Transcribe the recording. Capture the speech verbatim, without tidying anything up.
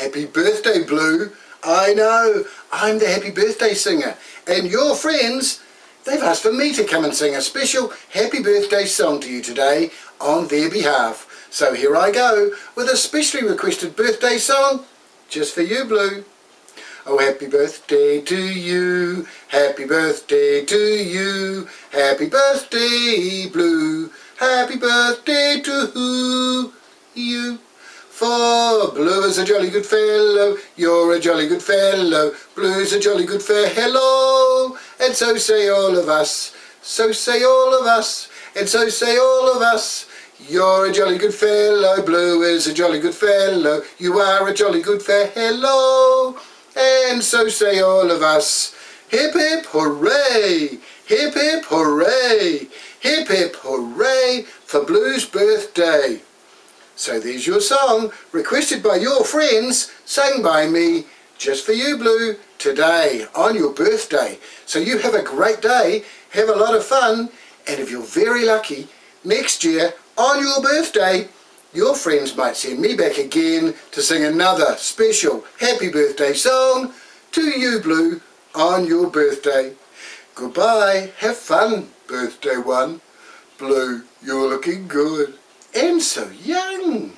Happy birthday, Blue. I know, I'm the Happy Birthday Singer, and your friends, they've asked for me to come and sing a special happy birthday song to you today on their behalf. So here I go with a specially requested birthday song just for you, Blue. Oh, happy birthday to you, happy birthday to you, happy birthday, Blue, happy birthday to you. For Blue is a jolly good fellow, you're a jolly good fellow, Blue's a jolly good fellow, and so say all of us, so say all of us, and so say all of us. You're a jolly good fellow, Blue is a jolly good fellow, you are a jolly good fellow, and so say all of us. Hip hip hooray, hip hip hooray, hip hip hooray for Blue's birthday. So there's your song, requested by your friends, sung by me, just for you, Blue, today, on your birthday. So you have a great day, have a lot of fun, and if you're very lucky, next year, on your birthday, your friends might send me back again to sing another special happy birthday song to you, Blue, on your birthday. Goodbye, have fun, birthday one. Blue, you're looking good. And so young.